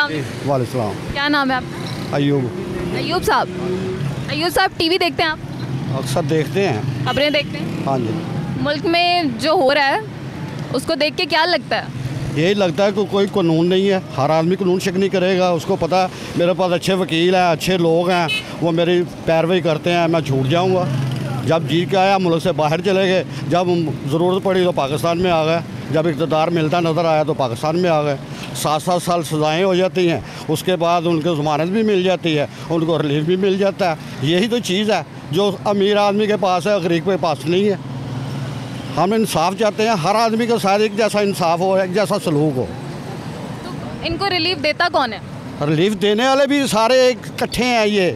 अस्सलाम वालेकुम। क्या नाम है आपका? अयूब। अयूब साहब, अयूब साहब टीवी देखते हैं आप? अक्सर देखते हैं, खबरें देखते हैं। हाँ जी। मुल्क में जो हो रहा है उसको देख के क्या लगता है? यही लगता है कि कोई कानून नहीं है, हर आदमी कानून शक नहीं करेगा। उसको पता है मेरे पास अच्छे वकील हैं, अच्छे लोग हैं, वो मेरी पैरवी करते हैं, मैं छूट जाऊंगा। जब जीत के आया मुल्क से बाहर चले गए, जब ज़रूरत पड़ी तो पाकिस्तान में आ गए, जब इक़्तिदार मिलता नज़र आया तो पाकिस्तान में आ गए। 7-7 साल सजाएँ हो जाती हैं, उसके बाद उनको ज़मानत भी मिल जाती है, उनको रिलीफ भी मिल जाता है। यही तो चीज़ है जो अमीर आदमी के पास है, गरीब के पास नहीं है। हम इंसाफ चाहते हैं, हर आदमी के साथ एक जैसा इंसाफ हो, एक जैसा सलूक हो। तो इनको रिलीफ देता कौन है? रिलीफ देने वाले भी सारे इकट्ठे हैं, ये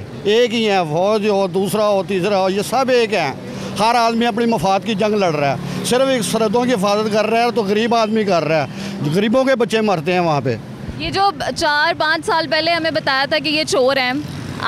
एक ही हैं। फौज हो, दूसरा हो, तीसरा हो, ये सब एक हैं। हर आदमी अपनी मफाद की जंग लड़ रहा है, सिर्फ एक सरहदों की हिफाजत कर रहा है तो गरीब आदमी कर रहा है, गरीबों के बच्चे मरते हैं वहाँ पे। ये जो 4-5 साल पहले हमें बताया था कि ये चोर हैं,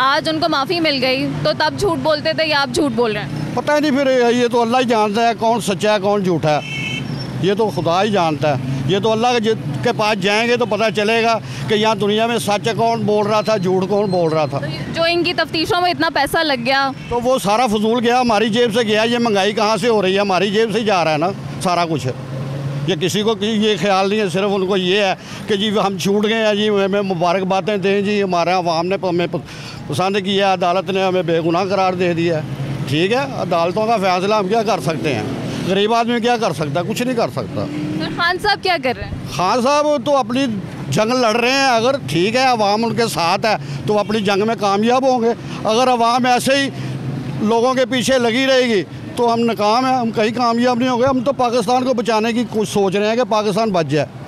आज उनको माफ़ी मिल गई, तो तब झूठ बोलते थे या आप झूठ बोल रहे हैं? पता नहीं, फिर ये तो अल्लाह ही जानता है कौन सच्चा है कौन झूठा है, ये तो खुदा ही जानता है। ये तो अल्लाह के पास जाएंगे तो पता चलेगा कि यहाँ दुनिया में सच कौन बोल रहा था, झूठ कौन बोल रहा था। तो जो इनकी तफ्तीशों में इतना पैसा लग गया तो वो सारा फजूल गया, हमारी जेब से गया। ये महंगाई कहाँ से हो रही है? हमारी जेब से ही जा रहा है ना सारा कुछ। ये किसी को ये ख्याल नहीं है, सिर्फ उनको ये है कि जी हम छूट गए हैं जी, हमें मुबारकबादें दें जी, हमारे अवाम ने हमें पसंद किया, अदालत ने हमें बेगुनाह करार दे दिया। ठीक है, अदालतों का फैसला हम क्या कर सकते हैं? गरीब आदमी क्या कर सकता है? कुछ नहीं कर सकता। तो खान साहब क्या कर रहे हैं? खान साहब तो अपनी जंग लड़ रहे हैं। अगर ठीक है अवाम उनके साथ है तो अपनी जंग में कामयाब होंगे, अगर अवाम ऐसे ही लोगों के पीछे लगी रहेगी तो हम नाकाम हैं, हम कहीं कामयाब नहीं होंगे। हम तो पाकिस्तान को बचाने की कुछ सोच रहे हैं कि पाकिस्तान बच जाए।